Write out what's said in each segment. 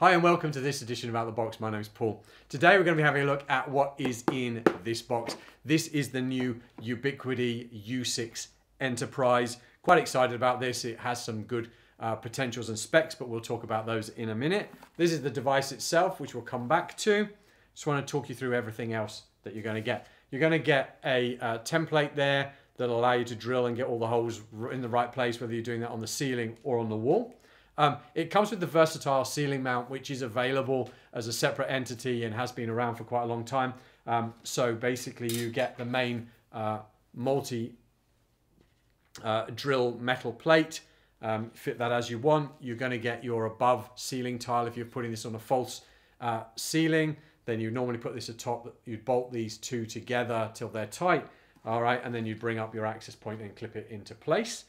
Hi and welcome to this edition of Out the Box. My name is Paul. Today we're going to be having a look at what is in this box. This is the new Ubiquiti U6 Enterprise. Quite excited about this. It has some good potentials and specs, but we'll talk about those in a minute. This is the device itself, which we'll come back to. Just want to talk you through everything else that you're going to get. You're going to get a template there that'll allow you to drill and get all the holes in the right place, whether you're doing that on the ceiling or on the wall. It comes with the versatile ceiling mount, which is available as a separate entity and has been around for quite a long time. So basically you get the main multi-drill metal plate, fit that as you want. You're going to get your above ceiling tile if you're putting this on a false ceiling. Then you normally put this atop, you'd bolt these two together till they're tight. All right, and then you'd bring up your access point and clip it into place.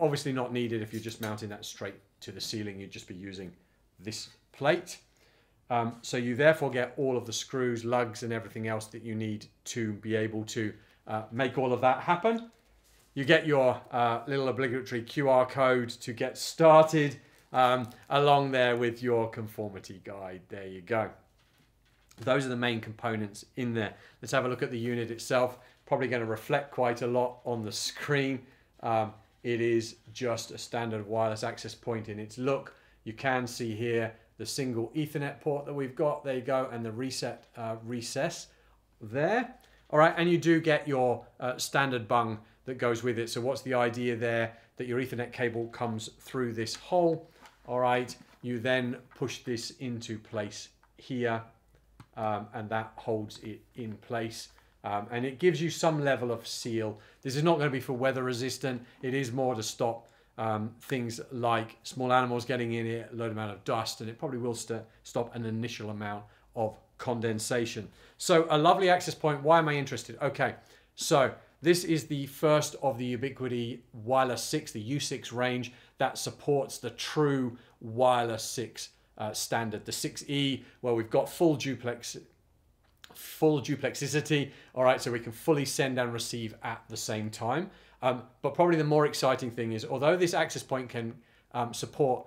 Obviously not needed if you're just mounting that straight to the ceiling, you'd just be using this plate. So you therefore get all of the screws, lugs and everything else that you need to be able to make all of that happen. You get your little obligatory QR code to get started along there with your conformity guide. There you go. Those are the main components in there. Let's have a look at the unit itself. Probably going to reflect quite a lot on the screen. It is just a standard wireless access point in its look. You can see here the single Ethernet port that we've got, there you go, and the reset recess there. All right, and you do get your standard bung that goes with it. So what's the idea there? That your Ethernet cable comes through this hole. All right, you then push this into place here, and that holds it in place. And it gives you some level of seal. This is not going to be for weather resistant. It is more to stop things like small animals getting in it, a load amount of dust, and it probably will stop an initial amount of condensation. So a lovely access point. Why am I interested? Okay, so this is the first of the Ubiquiti Wireless 6, the U6 range that supports the true Wireless 6 standard, the 6E, where we've got full duplexicity, all right, so we can fully send and receive at the same time. But probably the more exciting thing is, although this access point can support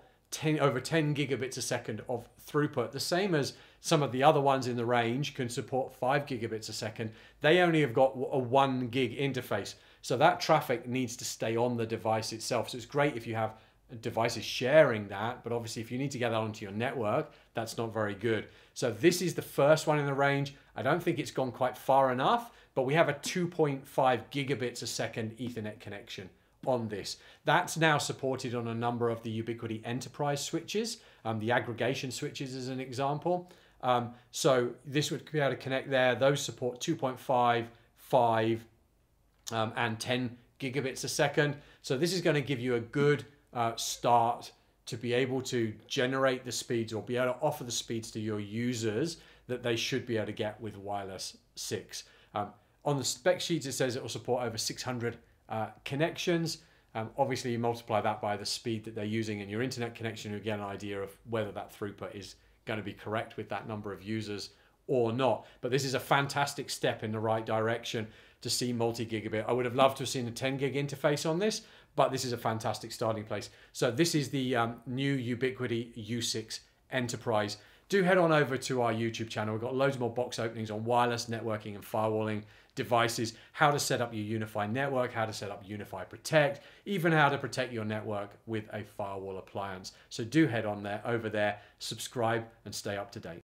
over 10 gigabits a second of throughput, the same as some of the other ones in the range can support 5 gigabits a second, they only have got a 1 gig interface. So that traffic needs to stay on the device itself. So it's great if you have devices sharing that, but obviously if you need to get that onto your network, that's not very good. So this is the first one in the range. I don't think it's gone quite far enough, but we have a 2.5 gigabits a second Ethernet connection on this. That's now supported on a number of the Ubiquiti Enterprise switches, the aggregation switches as an example. So this would be able to connect there. Those support 2.5, 5, and 10 gigabits a second. So this is going to give you a good start to be able to generate the speeds or be able to offer the speeds to your users that they should be able to get with Wireless 6. On the spec sheets, it says it will support over 600 connections. Obviously, you multiply that by the speed that they're using in your internet connection, you get an idea of whether that throughput is going to be correct with that number of users or not. But this is a fantastic step in the right direction to see multi-gigabit. I would have loved to have seen a 10 gig interface on this, but this is a fantastic starting place. So this is the new Ubiquiti U6 Enterprise. Do head on over to our YouTube channel. We've got loads more box openings on wireless networking and firewalling devices, how to set up your UniFi network, how to set up UniFi Protect, even how to protect your network with a firewall appliance. So do head on there, over there, subscribe and stay up to date.